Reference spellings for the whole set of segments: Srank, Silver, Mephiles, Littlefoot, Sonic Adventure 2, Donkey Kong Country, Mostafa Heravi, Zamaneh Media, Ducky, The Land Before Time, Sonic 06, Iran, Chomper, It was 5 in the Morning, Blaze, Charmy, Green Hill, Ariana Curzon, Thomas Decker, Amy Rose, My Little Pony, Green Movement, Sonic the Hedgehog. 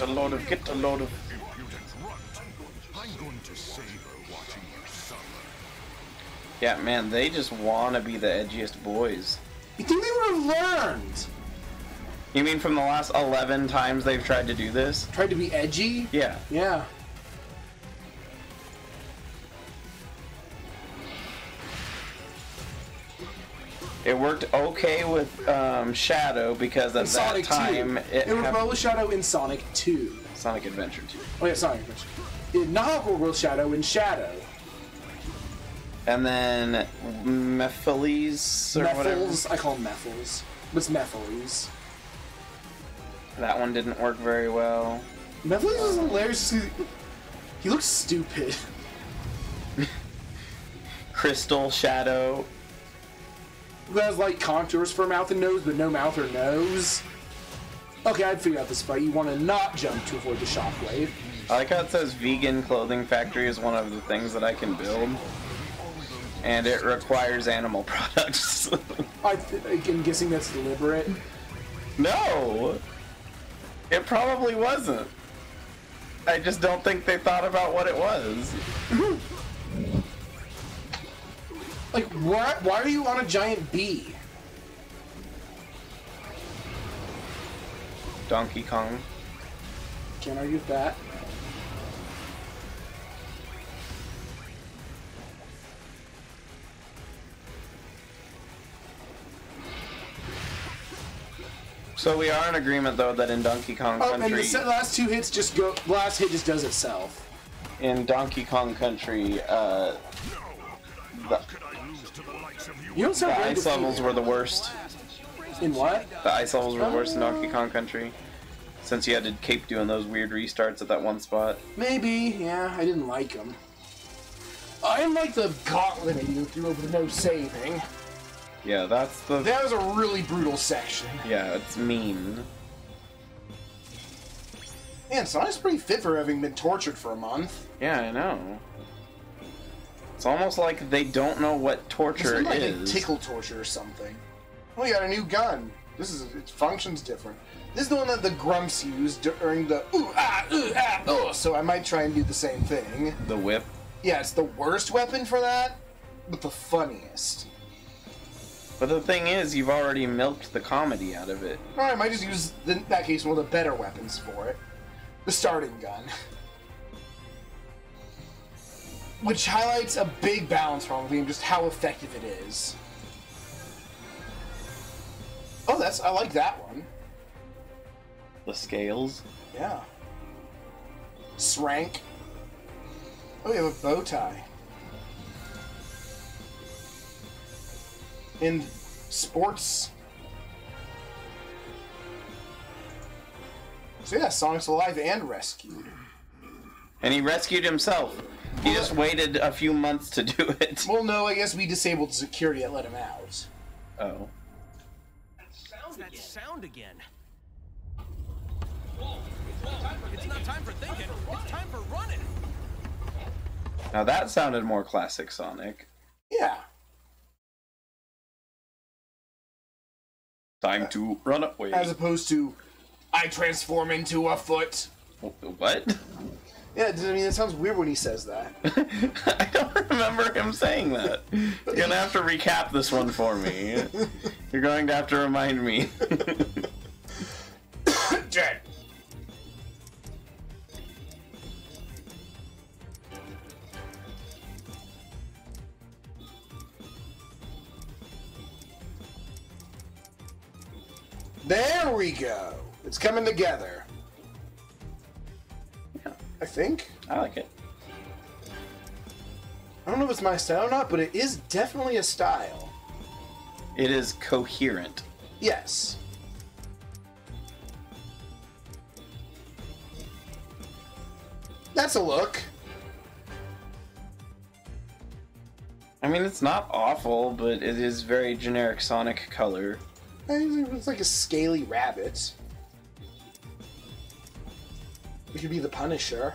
a load of, get a load of. I'm going to savor watching you suffer. Yeah, man, they just wanna be the edgiest boys. You think they would have learned? You mean from the last 11 times they've tried to do this? Tried to be edgy? Yeah. Yeah. It worked okay with Shadow because at that time it would roll Shadow in Sonic 2. Sonic Adventure 2. Oh yeah, Sonic Adventure. It not roll Shadow in Shadow. And then Mephiles or whatever. Mephiles, I call him Mephiles. What's Mephiles? That one didn't work very well. Mephiles is hilarious. He looks stupid. Crystal Shadow. That has like contours for mouth and nose, but no mouth or nose. Okay, I'd figure out this fight. You want to not jump to avoid the shockwave. I like how it says vegan clothing factory is one of the things that I can build, and it requires animal products. I'm guessing that's deliberate. No, it probably wasn't. I just don't think they thought about what it was. Like, what? Why are you on a giant bee? Donkey Kong. Can't argue with that. So we are in agreement, though, that in Donkey Kong Country... and the last two hits just go... Last hit just does itself. In Donkey Kong Country, the ice levels were the worst. In what? The ice levels were the worst in Donkey Kong Country. Since you had to keep doing those weird restarts at that one spot. Maybe, yeah. I didn't like them. I didn't like the gauntlet that you threw over the no saving. Yeah, that's the... That was a really brutal section. Yeah, it's mean. Man, Sonic's pretty fit for having been tortured for a month. Yeah, I know. It's almost like they don't know what torture is. It's like tickle torture or something. Well, you got a new gun. This is it functions different. This is the one that the grumps use during the ooh ah oh. So I might try and do the same thing. The whip. Yeah, it's the worst weapon for that, but the funniest. But the thing is, you've already milked the comedy out of it. All right, I might just use in that case one of the better weapons for it, the starting gun. Which highlights a big balance problem with the game, just how effective it is. Oh, that's, I like that one. The scales? Yeah. Srank. Oh, you have a bow tie. In sports. So yeah, Sonic's alive and rescued. And he rescued himself. He just waited a few months to do it. Well, no, I guess we disabled security and let him out. Oh. That sound again. It's not time for thinking. It's time for running. Now that sounded more classic Sonic. Yeah. Time to run away. As opposed to, I transform into a foot. What? Yeah, I mean, it sounds weird when he says that. I don't remember him saying that. You're going to have to recap this one for me. You're going to have to remind me. Jack. There we go. It's coming together. I think. I like it. I don't know if it's my style or not, but it is definitely a style. It is coherent. Yes. That's a look. I mean, it's not awful, but it is very generic Sonic color. It's like a scaly rabbit. We could be the Punisher.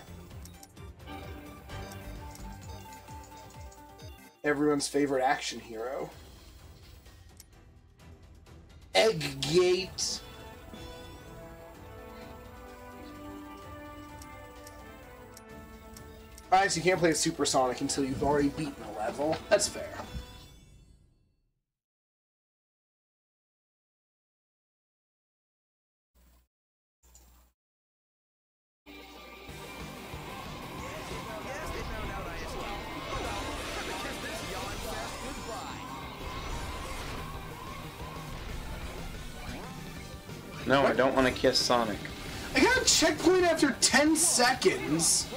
Everyone's favorite action hero. Egg Gate. Alright, so you can't play Super Sonic until you've already beaten a level. That's fair. No, I don't want to kiss Sonic. I got a checkpoint after 10 seconds!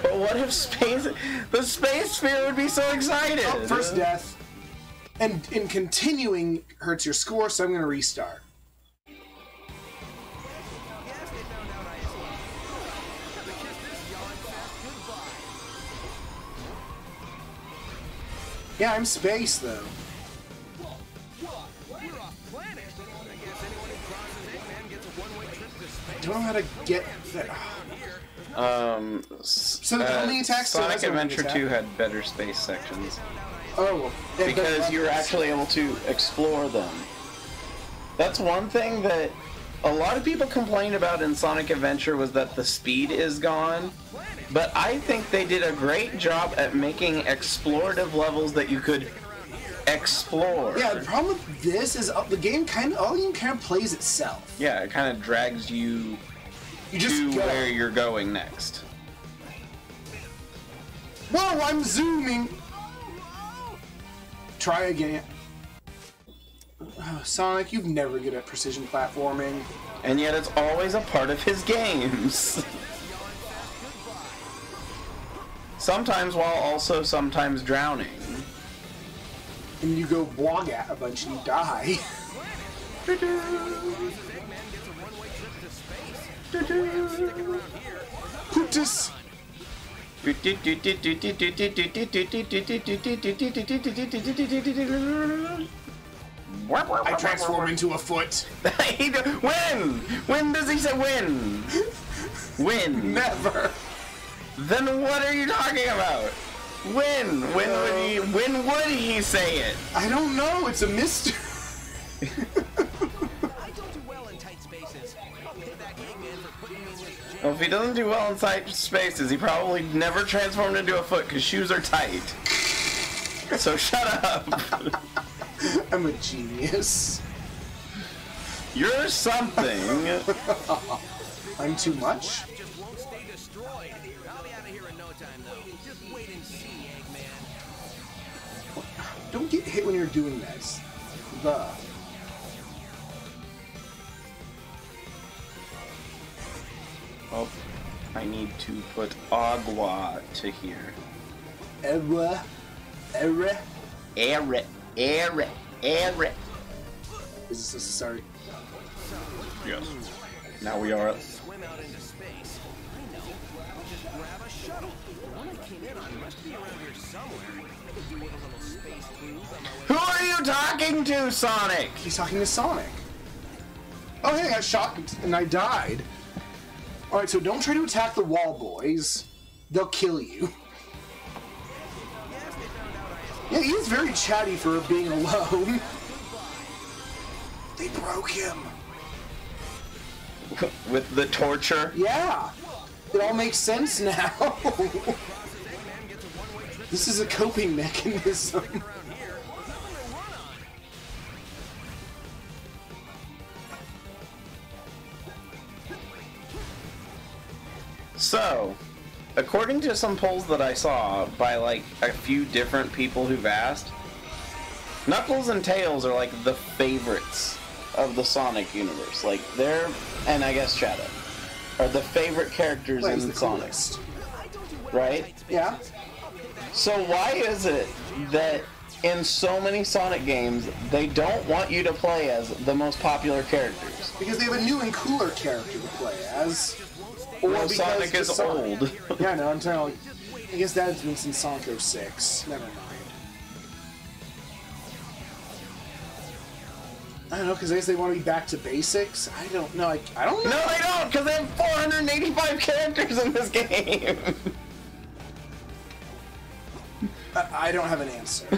But what if space... The space sphere would be so excited! Oh, first death. And in continuing hurts your score, so I'm going to restart. Yeah, I'm space though. I don't know how to get that. So the only attacks. Sonic Adventure 2 had better space sections. Oh, because you're actually able to explore them. That's one thing that a lot of people complained about in Sonic Adventure was that the speed is gone. But I think they did a great job at making explorative levels that you could explore. Yeah, the problem with this is the game kind of plays itself. Yeah, it kind of drags you just to where you're going next. Whoa, I'm zooming! Try again. Oh, Sonic, you've never good at precision platforming. And yet it's always a part of his games. Sometimes while also sometimes drowning. And you go blog at a bunch and you die. Pootus! I transform into a foot. When? When does he say when? When? Never. Then what are you talking about? When? When would he say it? I don't know. It's a mystery. I don't do well in tight spaces. Well, if he doesn't do well in tight spaces, he probably never transformed into a foot because shoes are tight. So shut up. I'm a genius. You're something. I'm too much. Don't get hit when you're doing this. Oh, I need to put agua to here. Agua, agua, agua, agua, agua. Is this necessary? Yes. Now we are. Swim out into space. I know. I'll just grab a shuttle. The one I came in on must be around here somewhere. Who are you talking to, Sonic? He's talking to Sonic. Oh, hey, I got shot and I died. Alright, so don't try to attack the wall, boys. They'll kill you. Yeah, he is very chatty for being alone. They broke him. With the torture? Yeah. It all makes sense now. This is a coping mechanism. So, according to some polls that I saw by like a few different people who've asked, Knuckles and Tails are like the favorites of the Sonic universe. Like they're, and I guess Shadow, are the favorite characters in Sonic. Right? Yeah. So why is it that in so many Sonic games, they don't want you to play as the most popular characters? Because they have a new and cooler character to play as. Or well, Sonic is old. Yeah, no, I'm telling you. I guess that's been since Sonic 06. Never mind. I don't know, because I guess they want to be back to basics? I don't know. I don't know. No, they don't, because they have 485 characters in this game. I don't have an answer.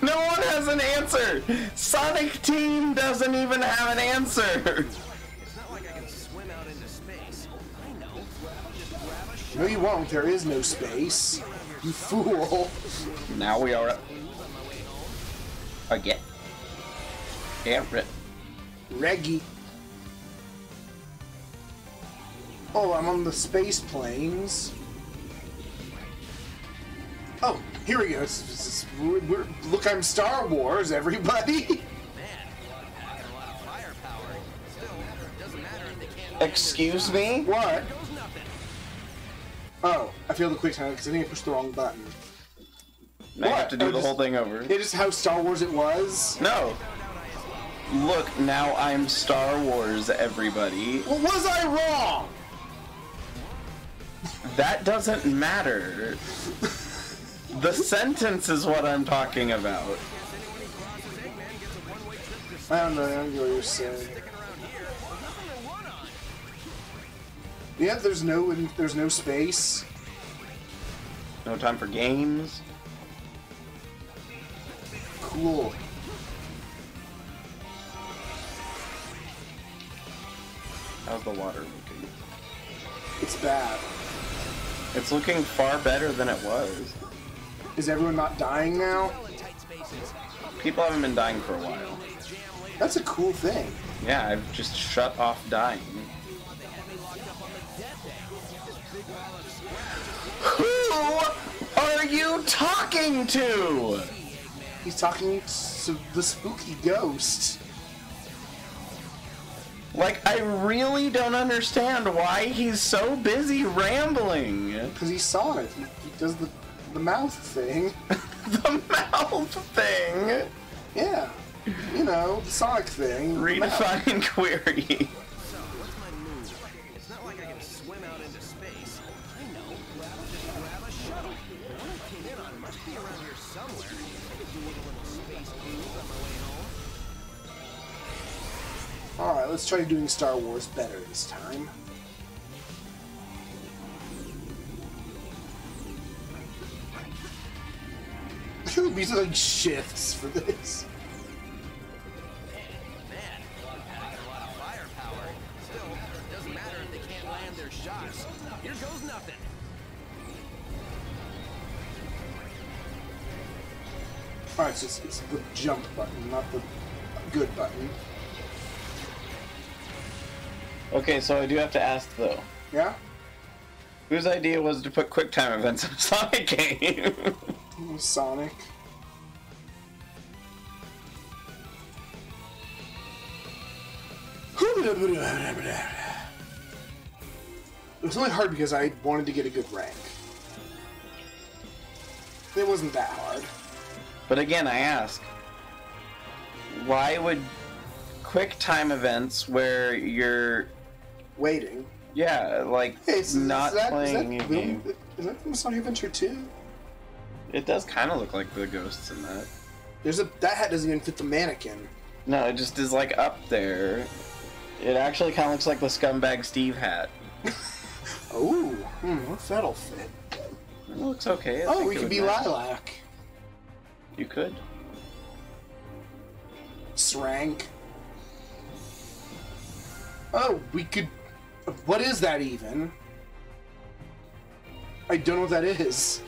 No one has an answer! Sonic Team doesn't even have an answer! It's not like I can No, you won't. There is no space. You fool. Now we are up. Again. Yeah, Reggie. Oh, I'm on the space planes. Oh, here we go. Look, I'm Star Wars, everybody. Excuse me? What? Oh, I failed the quick time because I think I pushed the wrong button. Now you have to do the whole thing over. It is how Star Wars it was? No. Look, now I'm Star Wars, everybody. Well, was I wrong? That doesn't matter. The sentence is what I'm talking about. I don't know what you're saying. Yeah, there's no space. No time for games. Cool. How's the water looking? It's bad. It's looking far better than it was. Is everyone not dying now? People haven't been dying for a while. That's a cool thing. Yeah, I've just shut off dying. Who are you talking to? He's talking to the spooky ghost. Like, I really don't understand why he's so busy rambling. Because he saw it. He does the mouth thing. The mouth thing? Yeah. You know, the Sonic thing. Redefine query. So, what's my move? It's not like I can swim out into space. I know. Grab a shuttle. When I came in on must be around here somewhere. I could do with a little space move on my way home. Alright, let's try doing Star Wars better this time. There would be like shifts for this. Man, I got a lot of firepower. Still, it doesn't matter if they can't land their shots. Here goes nothing. Alright, so it's the jump button, not the good button. Okay, so I do have to ask though. Yeah? Whose idea was to put quick time events in a Sonic game? Sonic. It was really hard because I wanted to get a good rank. It wasn't that hard. But again, I ask, why would quick time events where you're waiting? Yeah, like hey, is that playing a game. Is that from Sonic Adventure 2? It does kind of look like the ghosts in that. That hat doesn't even fit the mannequin. No, it just is like up there. It actually kind of looks like the Scumbag Steve hat. Oh, that'll fit. It looks okay. Oh, we could be Lilac. You could. Srank. Oh, we could. What is that even? I don't know what that is.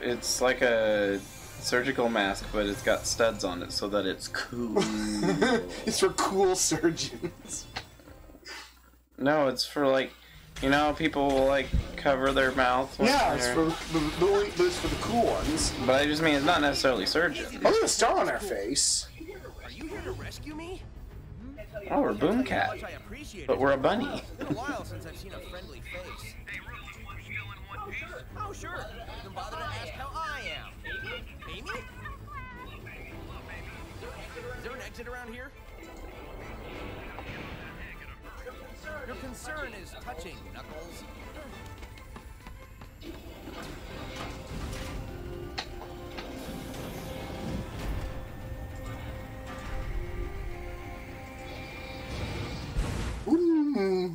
It's like a surgical mask, but it's got studs on it so that it's cool. It's for cool surgeons. No, it's for like, you know, people will like cover their mouth. Yeah, it's for the cool ones. But I just mean it's not necessarily surgeons. Oh, there's a star on our face. Are you here to rescue me? Oh, we're Boomcat, but we're a bunny. It's been a while since I've seen a friendly face. Oh, sure. Don't bother to ask how I am. Amy? Is there an exit around here? Your concern is touching, Knuckles. Ooh.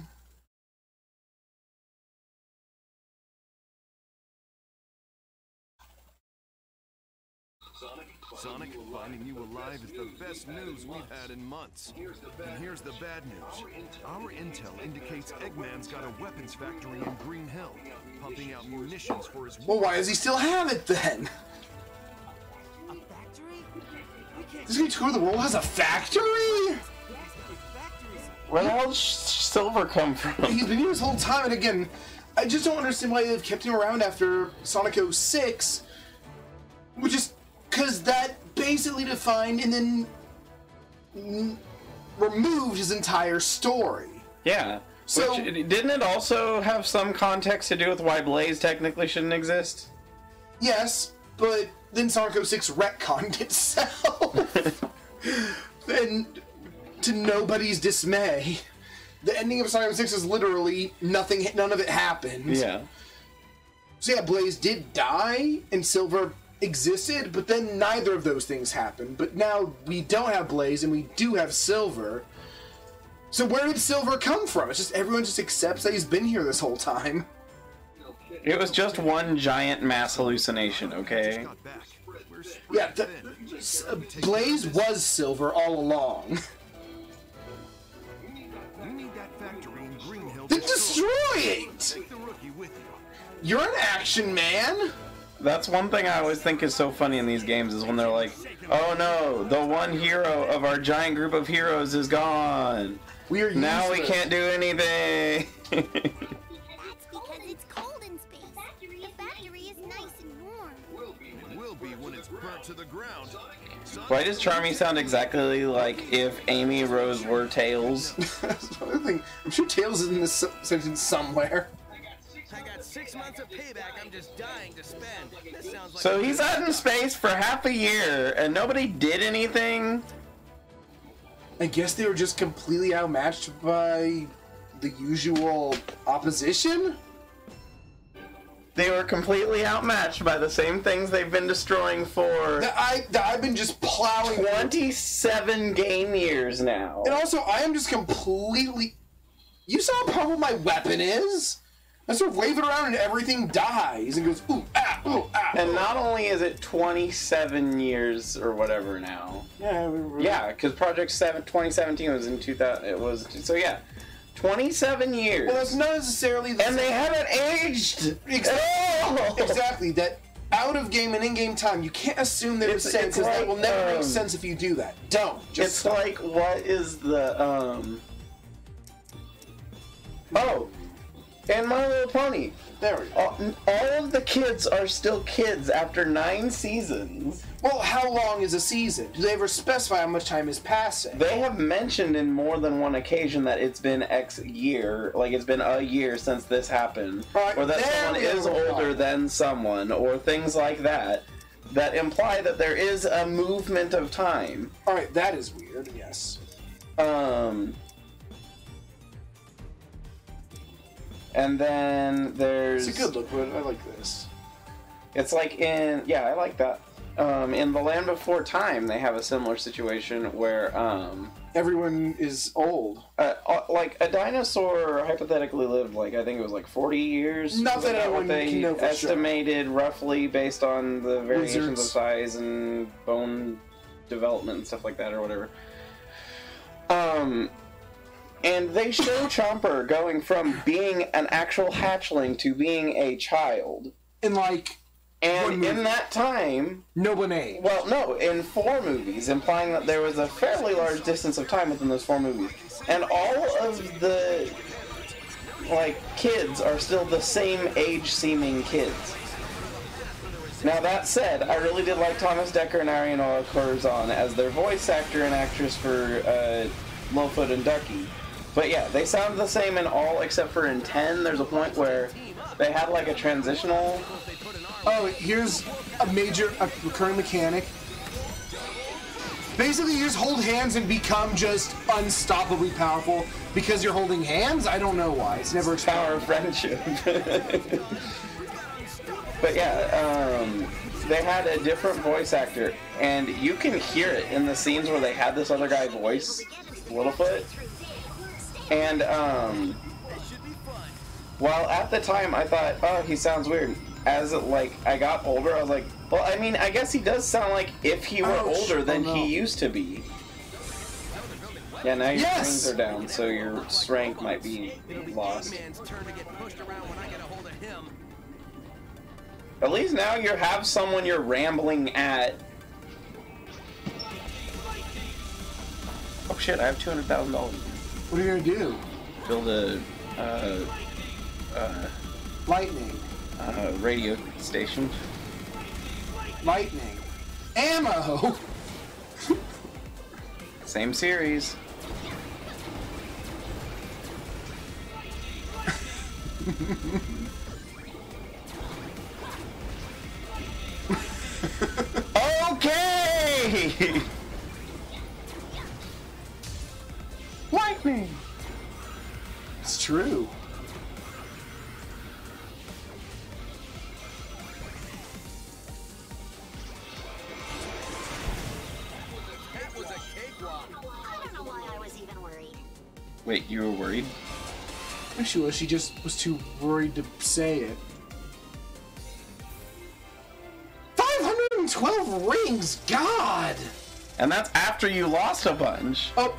Sonic, finding you alive is the best news we've had in months. And here's the bad news. Our intel indicates Eggman's got a weapons factory in Green Hill, pumping out munitions for his... Well, why does he still have it, then? A factory? This guy tour the world has a factory? Where the hell did Silver come from? He's been here this whole time, and again, I just don't understand why they've kept him around after Sonic 06, which is because that basically defined and then removed his entire story. Yeah. So which, didn't it also have some context to do with why Blaze technically shouldn't exist? Yes, but then Sonic 06 retconned itself. And to nobody's dismay, the ending of Sonic 06 is literally nothing, none of it happened. Yeah. So yeah, Blaze did die, and Silver existed, but then neither of those things happened. But now we don't have Blaze, and we do have Silver. So where did Silver come from? It's just everyone just accepts that he's been here this whole time. It was just one giant mass hallucination, okay? Yeah, Blaze was Silver all along. Then destroy it! You're an action man! That's one thing I always think is so funny in these games is when they're like, oh no, the one hero of our giant group of heroes is gone. We are useless. Now we can't do anything. That's because it's cold in space. The factory is nice and warm. Will be when it's burnt to the ground. Why does Charmy sound exactly like if Amy Rose were Tails? That's another thing. I'm sure Tails is in this section somewhere. I got 6 months of payback I'm just dying to spend. This sounds like so he's out in space for half a year and nobody did anything? I guess they were just completely outmatched by the usual opposition? They were completely outmatched by the same things they've been destroying for... I've been just plowing... 27 game years now. And also, I am just completely... You saw how powerful my weapon is? I sort of wave it around and everything dies and goes, ooh, ah, ooh, ah. And not only is it 27 years or whatever now. Yeah, because Project 2017 was in 2000, it was, so yeah, 27 years. Well, that's not necessarily the same. And they haven't aged at all. Exactly, that out-of-game and in-game time, you can't assume that it's sense, because that will never make sense if you do that. Don't. Just it's stop. Like, what is the, Oh. And My Little Pony. There we go. All of the kids are still kids after 9 seasons. Well, how long is a season? Do they ever specify how much time is passing? They have mentioned in more than one occasion that it's been X year. Like, it's been a year since this happened. Right, or that someone is older than someone, or things like that, that imply that there is a movement of time. All right, that is weird, yes. And then there's... It's a good look, but I like this. It's like in... Yeah, I like that. In The Land Before Time, they have a similar situation where... everyone is old. Like, a dinosaur hypothetically lived, like, I think it was like 40 years. Not that anyone can know for estimated sure. Roughly based on the variations of size and bone development and stuff like that or whatever. And they show Chomper going from being an actual hatchling to being a child. In like... And in that time... No one aged. Well, no, in 4 movies, implying that there was a fairly large distance of time within those 4 movies. And all of the, like, kids are still the same age-seeming kids. Now, that said, I really did like Thomas Decker and Ariana Curzon as their voice actor and actress for Littlefoot and Ducky. But yeah, they sound the same in all except for in 10. There's a point where they had like a transitional... Oh, here's a major recurring mechanic. Basically, you just hold hands and become just unstoppably powerful because you're holding hands? I don't know why. It's never explained. Power of friendship. But yeah, they had a different voice actor, and you can hear it in the scenes where they had this other guy voice Littlefoot. And while at the time I thought, oh, he sounds weird, as it, like, I got older, I was like, Well, I mean, I guess he does sound like if he were older than he used to be. Yeah, now your strings are down, so your strength might be lost. At least now you have someone you're rambling at. Oh shit, I have $200,000. What are you gonna do? Build a lightning radio station. Lightning ammo. Same series. Okay. Lightning. It's true. Wait, you were worried? Yeah, she was. She just was too worried to say it. 512 rings! God! And that's after you lost a bunch. Oh,